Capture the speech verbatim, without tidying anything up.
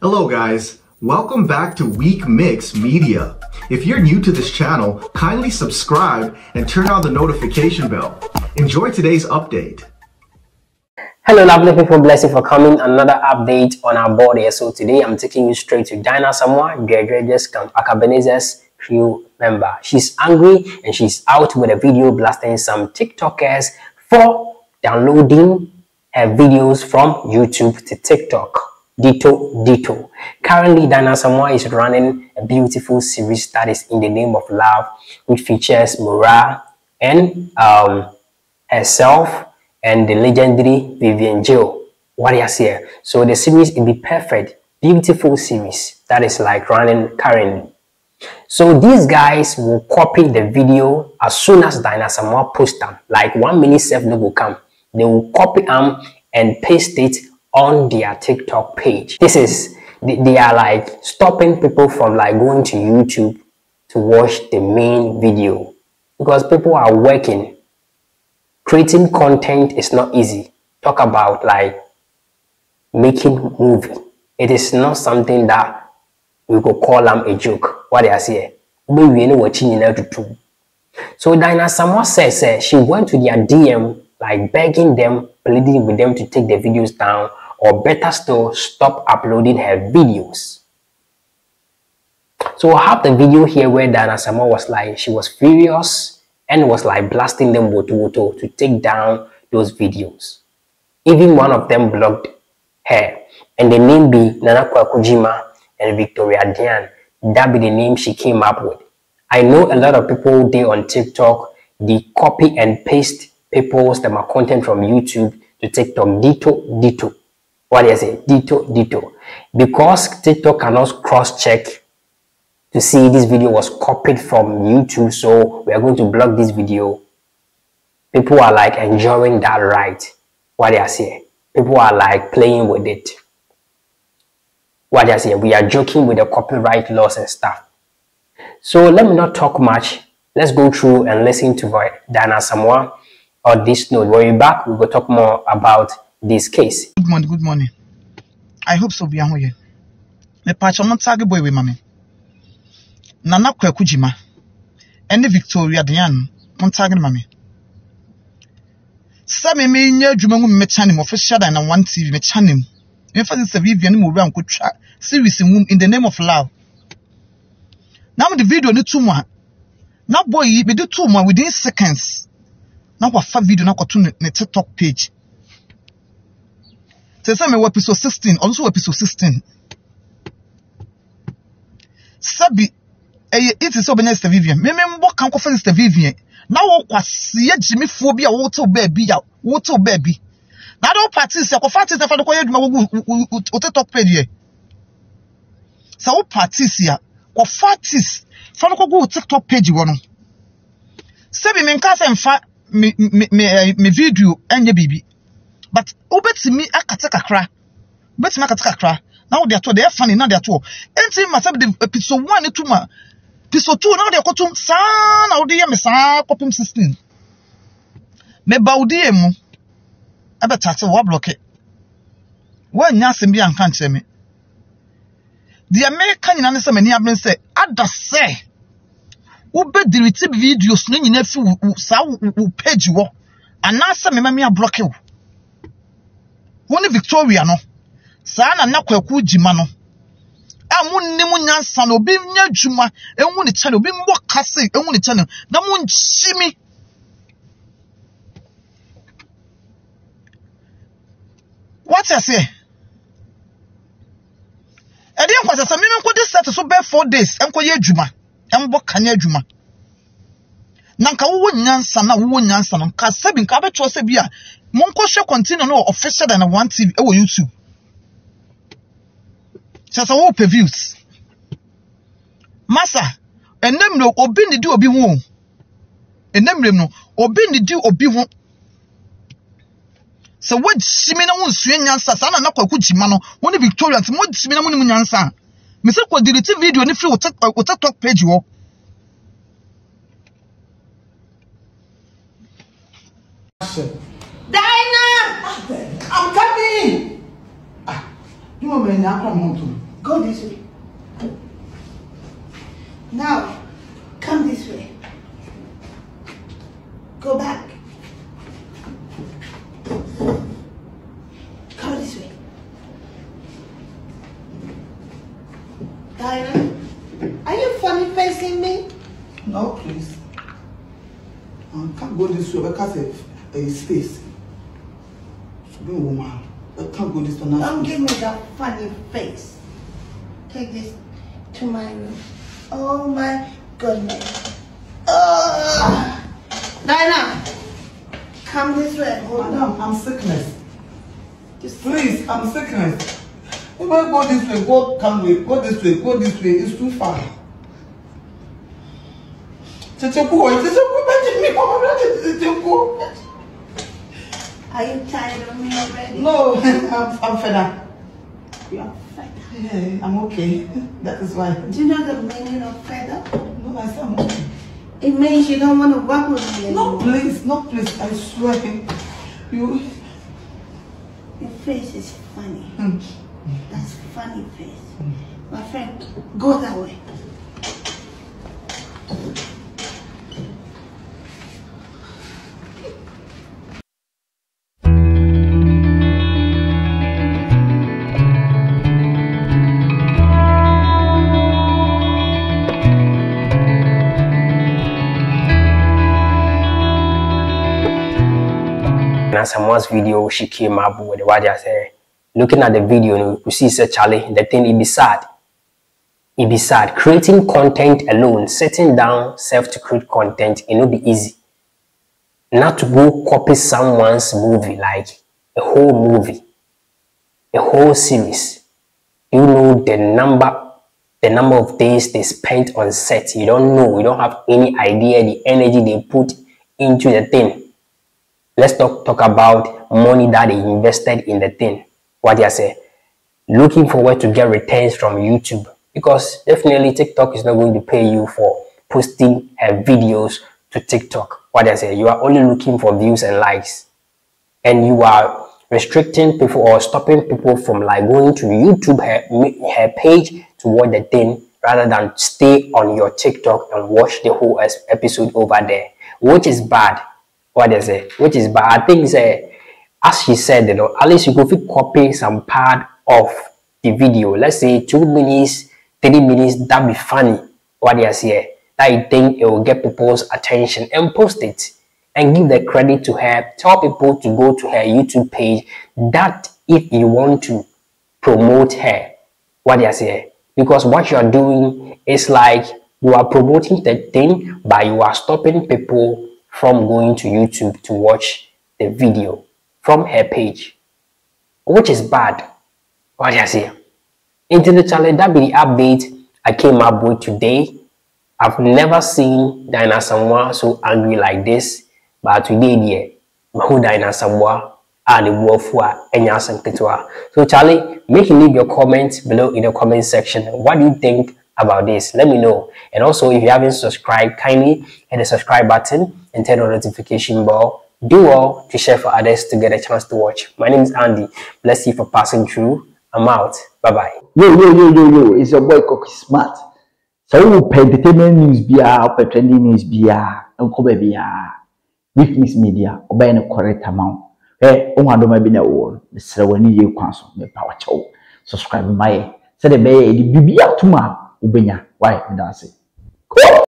Hello guys, welcome back to Weekmix Media. If you're new to this channel, kindly subscribe and turn on the notification bell. Enjoy today's update. Hello lovely people, blessing for coming. Another update on our board here. So today I'm taking you straight to Diana Asamoah, Diana Count Akabenezes crew member. She's angry and she's out with a video blasting some TikTokers for downloading her videos from YouTube to TikTok. Ditto, ditto. Currently, Diana Asamoah is running a beautiful series that is In the Name of Love, which features Mora and um, herself and the legendary Vivian Jo. What do you see here? So the series is the perfect, beautiful series that is like running currently. So these guys will copy the video as soon as Diana Asamoah posts them. Like one minute self they will come. They will copy them and paste it on their TikTok page. This is they, they are like stopping people from like going to YouTube to watch the main video, because people are working. Creating content is not easy. Talk about like making movie. It is not something that we could call them a joke. What they are saying. So Diana Asamoah says uh, she went to their D M like begging them, pleading with them to take the videos down, or better still, stop uploading her videos. So I have the video here where Diana Asamoah was like, she was furious and was like blasting them woto to take down those videos. Even one of them blocked her, and the name be Nana Kwa Kojima and Victoria Diane. That be the name she came up with. I know a lot of people, they on TikTok, they copy and paste people's them are content from YouTube to TikTok. Ditto, ditto. What do you say? Ditto, ditto. Because TikTok cannot cross-check to see this video was copied from YouTube, so we are going to block this video. People are like enjoying that right. What do you say? People are like playing with it. What do you say? We are joking with the copyright laws and stuff. So let me not talk much. Let's go through and listen to Diana Asamoah. Or this note. When we're back, we will talk more about this case. Good morning, good morning. I hope so. Be ahoye. Me patch on target boy with mommy. Nana Kwa Kojima. Andy Victoria Diane on target mommy. Some me nye juma me channel mo first shadow na one T V me channel. Me first se Vivian mo we am ko try series In the Name of Love. Now the video ni two months. Now boy we do two months within seconds. Now what fat video now cartoon ne TikTok page. Say me episode sixteen, also episode sixteen. Sabi eh it is obenya Sister Vivian. Me me mbo kan ko Sister Vivian. Now wo kwase Jimmy phobia wo to baby ya, wo to baby. Now do party say ko fat say fa do ko yeduma wo TikTok page here. Say wo party ya, ko fat fa do ko go TikTok page wo no. Sabi me nka say mfa Me, me, me, me video and baby, but obet me a katakakra. Bet me a katakakra. Now they are two, they are funny, now they are two. And see myself the episode one and two, ma episode two, now they are cotton, son, now they are missa, copim sixteen. Me baudiemo, I bet I said, what block it? Well, Nasim Bian can't say me. The American in Anissa Meniabin say, I does say. Ube delete videos ni nyefi sa u page wo anasa me me block you woni Victoria no sa na na kwaku jima no amunni munyansa no bi nya juma enwu ne channel bi mbo kase enwu ne channel na munchimi what I say e dey kwasa sa me me ko set so be four days enko ye juma Embo kanya juma. Nanka uwo nyansa na uwo nyansa na mka sebi nka abe chwa sebi ya. Monko shwe continue no official than one T V. Ewo YouTube. Chasa wo pe views. Masa. Enem no obi ni di obi hon. Enem no obi ni di obi hon. Se wo jimi na wun suye nyansa. Sana na kwa ku jima no. Woni Victoria. Mo jimi na wuni mu nyansa. Misa kwa delete video ni free o TikTok page wo. Diana! I'm coming! Ah, you want me to come home too? Go this way. Now, come this way. Go back. Come this way. Diana, are you funny facing me? No, please. I can't go this way because of a space. Be a woman. I can't go this way now. Don't give me that funny face. Take this to my room. Oh my goodness. Oh. Diana, come this way. Hold Madam, on. I'm sickness. Just Please, I'm sickness. If I go this way, go come way, go this way, go this way. It's too far. Are you tired of me already? No, I'm, I'm fed up. You are fed up. Yeah, I'm okay. That is why. Do you know the meaning of fed up? No, I said I'm okay. It means you don't want to work with me anymore. No, please, no, please. I swear. You. Your face is funny. Mm. That's funny face. Mm. My friend, go that way. Someone's video, she came up with what I say. Looking at the video, you could see say Charlie, the thing it be sad. It be sad. Creating content alone, sitting down self to create content, it will be easy. Not to go copy someone's movie, like a whole movie, a whole series. You know the number, the number of days they spent on set. You don't know. You don't have any idea the energy they put into the thing. Let's talk, talk about money that they invested in the thing. What I say, looking for where to get returns from YouTube, because definitely TikTok is not going to pay you for posting her videos to TikTok. What I say, you are only looking for views and likes, and you are restricting people or stopping people from like going to YouTube her, her page to watch the thing rather than stay on your TikTok and watch the whole episode over there, which is bad. What is it? Which is bad. I think uh, as she said, you know, at least you could copy some part of the video. Let's say two minutes, three minutes. That'd be funny. What is it? I think it will get people's attention and post it and give the credit to her. Tell people to go to her YouTube page. That if you want to promote her, what is it? Because what you are doing is like you are promoting the thing, but you are stopping people from going to YouTube to watch the video from her page, which is bad. What I say, intellectually, that be the update I came up with today. I've never seen Diana Asamoah so angry like this, but today, dear, who Diana Asamoah and the wolf who are Ketua. So, Charlie, make you leave your comments below in the comment section. What do you think about this? Let me know. And also, if you haven't subscribed, kindly hit the subscribe button and turn on the notification bell. Do all to share for others to get a chance to watch. My name is Andy. Bless you for passing through. I'm out. Bye bye. Yo yo yo yo yo! It's your boy Cook Smart. So we will pay entertainment news bia, pay trending news bia, and cover bia. Weekmix Media. Obey the correct amount. Hey, I'm going to be the one. The ceremony you cancel. The power show. Subscribe my. So the baby, the baby, too much. Ubenya, why? That's it. Cool.